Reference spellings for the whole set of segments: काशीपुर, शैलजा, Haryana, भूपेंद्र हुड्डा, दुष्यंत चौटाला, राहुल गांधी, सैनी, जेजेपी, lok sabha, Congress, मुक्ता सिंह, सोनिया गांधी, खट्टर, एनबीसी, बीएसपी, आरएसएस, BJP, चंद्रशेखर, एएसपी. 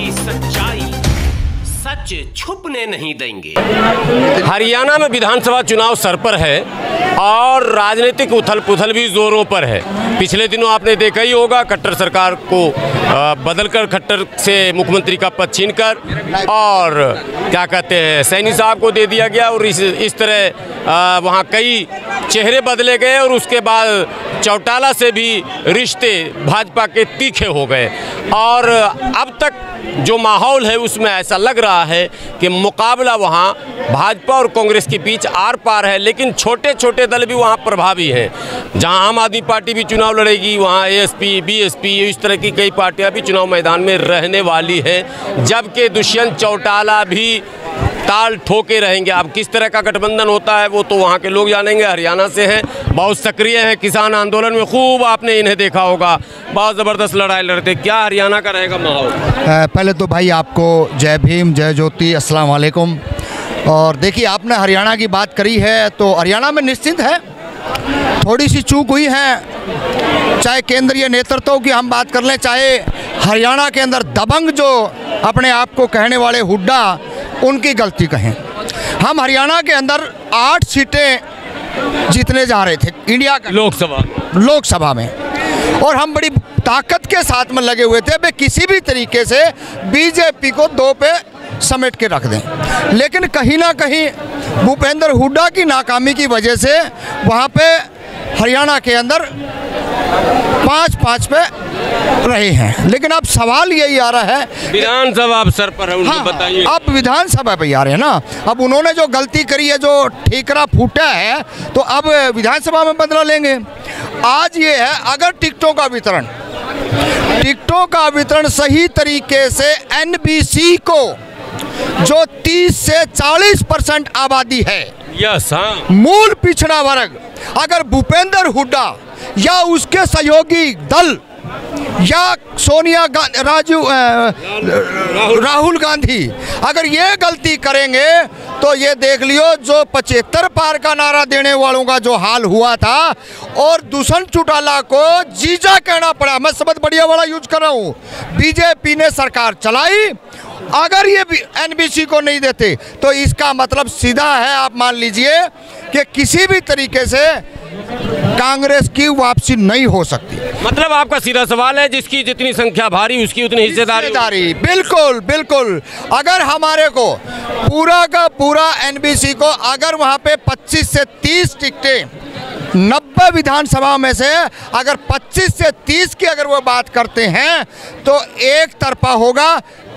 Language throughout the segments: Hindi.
की सच्चाई सच छुपने नहीं देंगे। हरियाणा में विधानसभा चुनाव सर पर है और राजनीतिक उथल पुथल भी जोरों पर है। पिछले दिनों आपने देखा ही होगा, खट्टर सरकार को बदलकर खट्टर से मुख्यमंत्री का पद छीनकर और क्या कहते हैं सैनी साहब को दे दिया गया और इस तरह वहाँ कई चेहरे बदले गए और उसके बाद चौटाला से भी रिश्ते भाजपा के तीखे हो गए। और अब तक जो माहौल है उसमें ऐसा लग रहा है कि मुकाबला वहाँ भाजपा और कांग्रेस के बीच आर पार है, लेकिन छोटे छोटे दल भी वहाँ प्रभावी हैं। जहाँ आम आदमी पार्टी भी चुनाव लड़ेगी, वहाँ एएसपी, बीएसपी, इस तरह की कई पार्टियाँ भी चुनाव मैदान में रहने वाली हैं, जबकि दुष्यंत चौटाला भी ताल ठोके रहेंगे। अब किस तरह का गठबंधन होता है वो तो वहाँ के लोग जानेंगे। हरियाणा से हैं, बहुत सक्रिय हैं, किसान आंदोलन में खूब आपने इन्हें देखा होगा, बहुत ज़बरदस्त लड़ाई लड़ते। क्या हरियाणा का रहेगा माहौल? पहले तो भाई आपको जय भीम, जय ज्योति, अस्सलाम वालेकुम। और देखिए, आपने हरियाणा की बात करी है तो हरियाणा में निश्चित है थोड़ी सी चूक हुई है, चाहे केंद्रीय नेतृत्व की हम बात कर लें, चाहे हरियाणा के अंदर दबंग जो अपने आप को कहने वाले हुड्डा, उनकी गलती कहें। हम हरियाणा के अंदर 8 सीटें जीतने जा रहे थे इंडिया का लोकसभा में, और हम बड़ी ताकत के साथ में लगे हुए थे वे किसी भी तरीके से बीजेपी को 2 पे समेट के रख दें। लेकिन कहीं ना कहीं भूपेंद्र हुड्डा की नाकामी की वजह से वहाँ पे हरियाणा के अंदर 5-5 पे रहे हैं। लेकिन अब सवाल यही आ रहा है, विधानसभा अवसर पर है, उन्हें बताइए। अब विधानसभा पे आ रहे हैं ना, अब उन्होंने जो गलती करी है, जो ठीकरा फूटा है, तो अब विधानसभा में बदला लेंगे। आज ये है, अगर टिकटों का वितरण सही तरीके से एनबीसी को, जो 30 से 40% आबादी है, मूल पिछड़ा वर्ग, अगर भूपेंद्र हुड्डा या उसके सहयोगी दल या सोनिया गांधी, राहुल गांधी अगर ये गलती करेंगे तो ये देख लियो जो 75 पार का नारा देने वालों का जो हाल हुआ था और दुष्यंत चौटाला को जीजा कहना पड़ा। मैं शब्द बढ़िया वाला यूज कर रहा हूँ। बीजेपी ने सरकार चलाई, अगर ये एनबीसी को नहीं देते तो इसका मतलब सीधा है, आप मान लीजिए कि किसी भी तरीके से कांग्रेस की वापसी नहीं हो सकती। मतलब आपका सीधा सवाल है, जिसकी जितनी संख्या भारी उसकी उतनी हिस्सेदारी। बिल्कुल बिल्कुल। अगर हमारे को पूरा का पूरा एनबीसी को, अगर वहाँ पे 25 से 30 टिकटें 90 विधानसभा में से अगर 25 से 30 की अगर वो बात करते हैं तो एक तरफा होगा।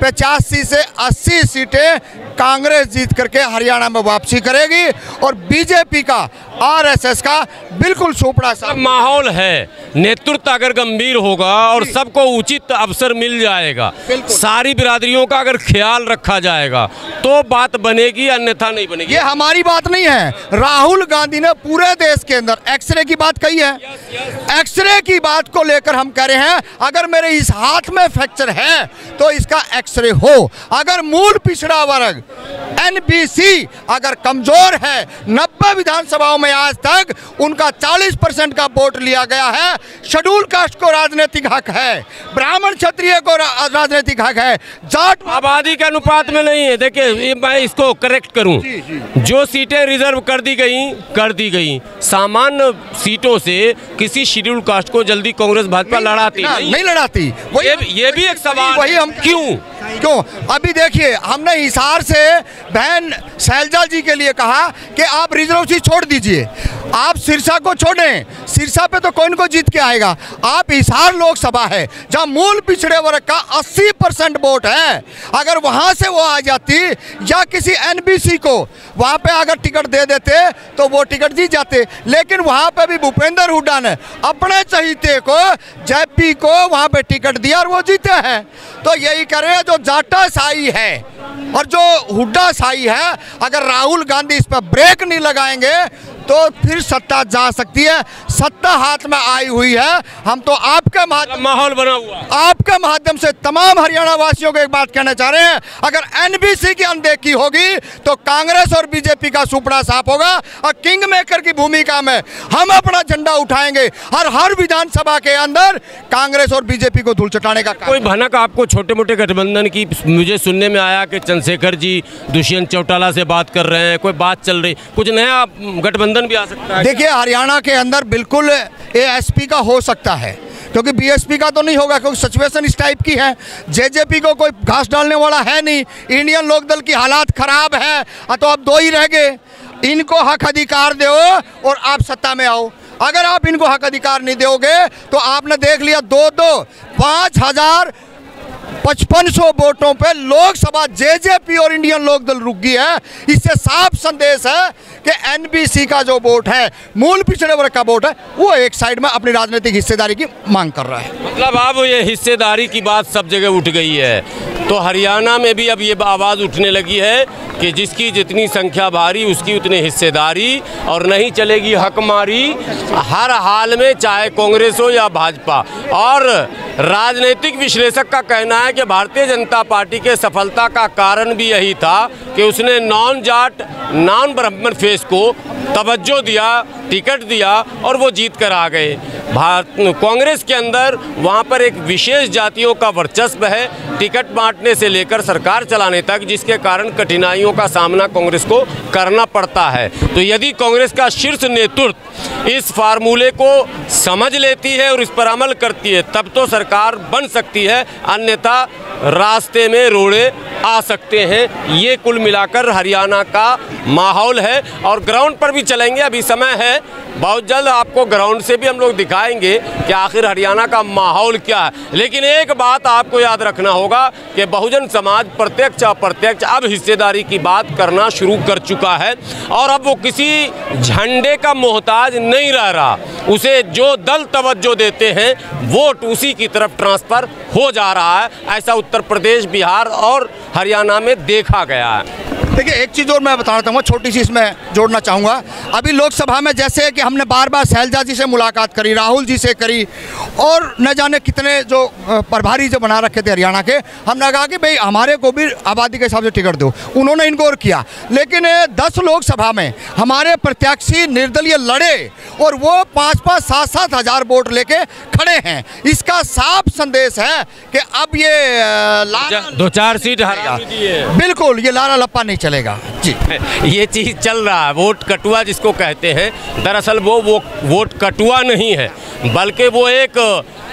85 से 80 सीटें कांग्रेस जीत करके हरियाणा में वापसी करेगी और बीजेपी का, आरएसएस का बिल्कुल सुपड़ा सा माहौल है। नेतृत्व अगर गंभीर होगा और सबको उचित अवसर मिल जाएगा, सारी बिरादरियों का अगर ख्याल रखा जाएगा तो बात बनेगी, अन्यथा नहीं बनेगी। ये हमारी बात नहीं है, राहुल गांधी ने पूरे देश के अंदर एक्सरे की बात कही है। एक्सरे की बात को लेकर हम कह रहे हैं, अगर मेरे इस हाथ में फ्रैक्चर है तो इसका एक्सरे हो। अगर मूल पिछड़ा वर्ग एनबीसी अगर कमजोर है, 90 विधानसभाओं में आज तक उनका 40% का वोट लिया गया है। शेड्यूल कास्ट को राजनीतिक हक है, ब्राह्मण क्षत्रिय को राजनीतिक हक है, जाट आबादी के अनुपात में नहीं है। देखिए, मैं इसको करेक्ट करूं, जो सीटें रिजर्व कर दी गई सामान्य सीटों से किसी शेड्यूल कास्ट को जल्दी कांग्रेस भाजपा नहीं लड़ाती। ये भी एक सवाल, वही हम क्यों अभी देखिए, हमने हिसार से बहन शैलजा जी के लिए कहा कि आप रिजर्व सीट छोड़ दीजिए, आप सिरसा को छोड़ें, सिरसा पे तो कोई न कोई जीत के आएगा। आप हिसार लोकसभा है जहां मूल पिछड़े वर्ग का 80% वोट है, अगर वहां से वो आ जाती या किसी एनबीसी को वहां पे अगर टिकट दे देते तो वो टिकट जीत जाते। लेकिन वहां पे भी भूपेंद्र हुड्डा ने अपने चहीते को, जेपी को वहां पे टिकट दिया और वो जीते हैं। तो यही कह रहे हैं, जो जाटा साई है और जो हुड्डा साई है, अगर राहुल गांधी इस पर ब्रेक नहीं लगाएंगे तो फिर सत्ता जा सकती है। सत्ता हाथ में आई हुई है। हम तो आपके माहौल बना हुआ है, आपके माध्यम से तमाम हरियाणा वासियों को एक बात कहना चाह रहे हैं, अगर एनबीसी की अनदेखी होगी तो कांग्रेस और बीजेपी का सुपड़ा साफ होगा और किंग मेकर की भूमिका में हम अपना झंडा उठाएंगे और हर विधानसभा के अंदर कांग्रेस और बीजेपी को धूल चटाने का कोई भनक आपको छोटे मोटे गठबंधन की मुझे सुनने में आया कि चंद्रशेखर जी दुष्यंत चौटाला से बात कर रहे हैं, कोई बात चल रही, कुछ नया गठबंधन भी आ सकता है? देखिए हरियाणा के अंदर बिल्कुल एएसपी का हो सकता है क्योंकि बीएसपी का तो नहीं होगा क्योंकि सिचुएशन इस टाइप की है। जेजेपी को कोई घास डालने वाला है नहीं। इंडियन लोक दल की हालात खराब है तो अब दो ही रह गए, इनको हक अधिकार दो और आप सत्ता में आओ। अगर आप इनको हक अधिकार नहीं दोगे तो आपने देख लिया 2,5500 वोटों पे लोकसभा जेजेपी और इंडियन लोक दल रुक गई है। इससे साफ संदेश है कि एनबीसी का जो वोट है, मूल पिछड़े वर्ग का वोट है, वो एक साइड में अपनी राजनीतिक हिस्सेदारी की मांग कर रहा है। मतलब आप ये हिस्सेदारी की बात सब जगह उठ गई है, तो हरियाणा में भी अब ये आवाज़ उठने लगी है कि जिसकी जितनी संख्या भारी उसकी उतनी हिस्सेदारी, और नहीं चलेगी हकमारी हर हाल में, चाहे कांग्रेस हो या भाजपा। और राजनीतिक विश्लेषक का कहना है कि भारतीय जनता पार्टी के सफलता का कारण भी यही था कि उसने नॉन जाट नॉन ब्राह्मण फेस को तवज्जो दिया, टिकट दिया और वो जीत कर आ गए। भारत कांग्रेस के अंदर वहाँ पर एक विशेष जातियों का वर्चस्व है, टिकट बांटने से लेकर सरकार चलाने तक, जिसके कारण कठिनाइयों का सामना कांग्रेस को करना पड़ता है। तो यदि कांग्रेस का शीर्ष नेतृत्व इस फार्मूले को समझ लेती है और इस पर अमल करती है तब तो सरकार बन सकती है, अन्यथा रास्ते में रोड़े आ सकते हैं। ये कुल मिलाकर हरियाणा का माहौल है और ग्राउंड पर भी चलेंगे, अभी समय है, बहुत जल्द आपको ग्राउंड से भी हम लोग दिखाएंगे कि आखिर हरियाणा का माहौल क्या है। लेकिन एक बात आपको याद रखना होगा कि बहुजन समाज प्रत्यक्ष अप्रत्यक्ष अब हिस्सेदारी की बात करना शुरू कर चुका है और अब वो किसी झंडे का मोहताज नहीं रह रहा, उसे जो दल तवज्जो देते हैं वोट उसी की तरफ ट्रांसफ़र हो जा रहा है। ऐसा उत्तर प्रदेश, बिहार और हरियाणा में देखा गया है। देखिए एक चीज़ और मैं बताना चाहूँगा, छोटी सी इसमें जोड़ना चाहूँगा। अभी लोकसभा में जैसे कि हमने बार बार शैलजा जी से मुलाकात करी, राहुल जी से करी और न जाने कितने जो प्रभारी जो बना रखे थे हरियाणा के, हमने कहा कि भाई हमारे को भी आबादी के हिसाब से टिकट दो, उन्होंने इनको और किया। लेकिन 10 लोकसभा में हमारे प्रत्याशी निर्दलीय लड़े और वो 5-5, 7-7 हज़ार वोट लेके खड़े हैं। इसका साफ संदेश है कि अब ये 2-4 सीट हरा, बिल्कुल ये लारा लप्पा नहीं चलेगा जी। ये चीज़ चल रहा है, वोट कटुआ जिसको कहते हैं, दरअसल वो वोट कटुआ नहीं है बल्कि वो एक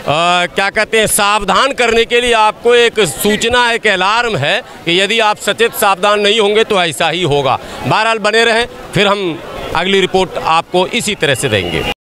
क्या कहते हैं, सावधान करने के लिए आपको एक सूचना, एक अलार्म है कि यदि आप सचेत सावधान नहीं होंगे तो ऐसा ही होगा। बहरहाल बने रहें, फिर हम अगली रिपोर्ट आपको इसी तरह से देंगे।